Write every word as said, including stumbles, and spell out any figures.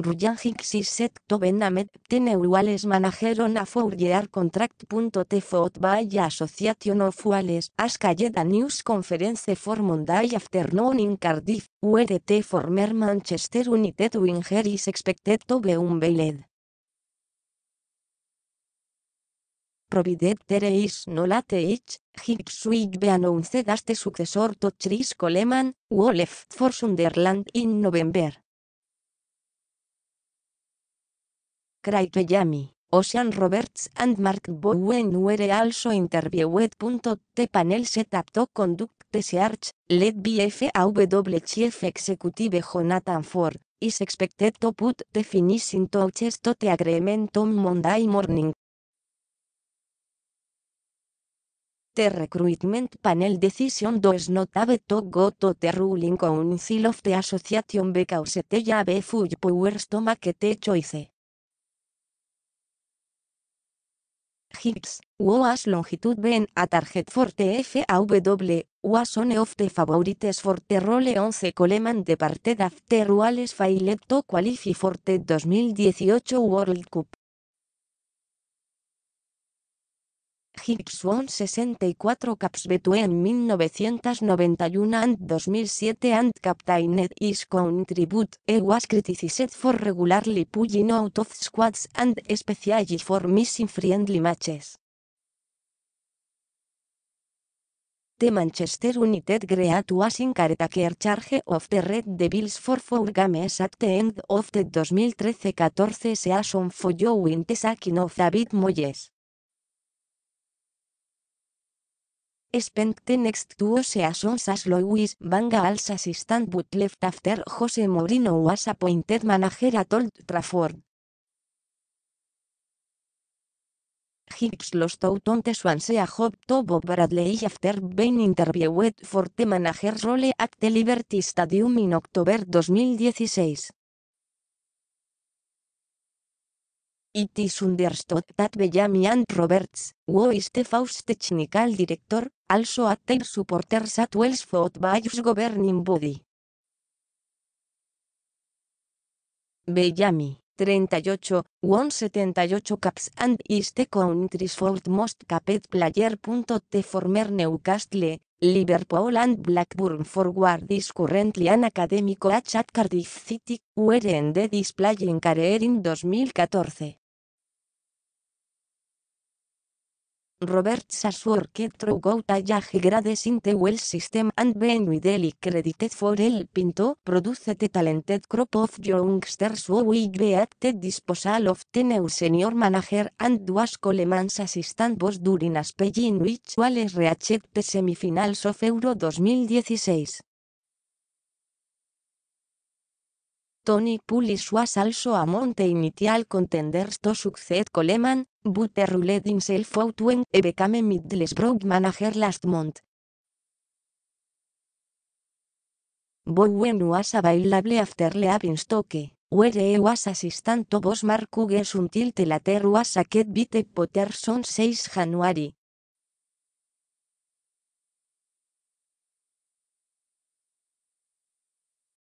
Ryan Giggs is set to be named ten Wales manager on a four-year contract. The Football Association of Wales has called a news conference for Monday afternoon in Cardiff, where the former Manchester United winger is expected to be unveiled. Provided there is no late hitch, Giggs will be announced as the successor to Chris Coleman, who left for Sunderland in November. Craig Bellamy, Osian Roberts and Mark Bowen were also interviewed. The panel set up to conduct the search, led by F A W Chief Executive Jonathan Ford, is expected to put the finishing touches to the agreement on Monday morning. The recruitment panel decision does not have to go to the ruling council of the association because they have full powers to make the choice. Giggs, who has longitude been a target for the F A W, was one of the favorites for the role. Once Coleman departed after Wales failed to qualify for the twenty eighteen World Cup. Giggs won sixty-four caps between nineteen ninety-one and two thousand seven and captained his country, but he was criticized for regularly pulling out of squads and especially for missing friendly matches. The Manchester United great was in charge of the Red Devils for four games at the end of the twenty thirteen fourteen season following the sacking of David Moyes. Spent the next two seasons as Louis Van Gaal's assistant but left after Jose Mourinho was appointed manager at Old Trafford. Giggs lost out on the Swansea job to Bob Bradley after being interviewed for the manager role at the Liberty Stadium in October twenty sixteen. It is understood that Bellamy and Roberts, who is the F A W's technical director, also at their supporters at Wales Football's governing body. Bellamy, thirty-eight, won seventy-eight caps and is the country's fourth most capped player. The former Newcastle, Liverpool and Blackburn forward is currently an academy coach at Cardiff City, where he ended his playing career in twenty fourteen. Roberts has worked throughout age grades in the Welsh system and been widely credited for helping to produce a talented crop of youngsters who will be at the disposal of the new senior manager and was Coleman's assistant boss during a spell in which Wales reached the semi-finals of Euro twenty sixteen. Tony Pulis was also among the initial contenders to succeed Coleman, but he ruled himself out when he became Middlesbrough manager last month. Bowen was available after leaving Stoke, where he was assistant to boss Mark Giggs until the latter was sacked by the Potters on the sixth of January.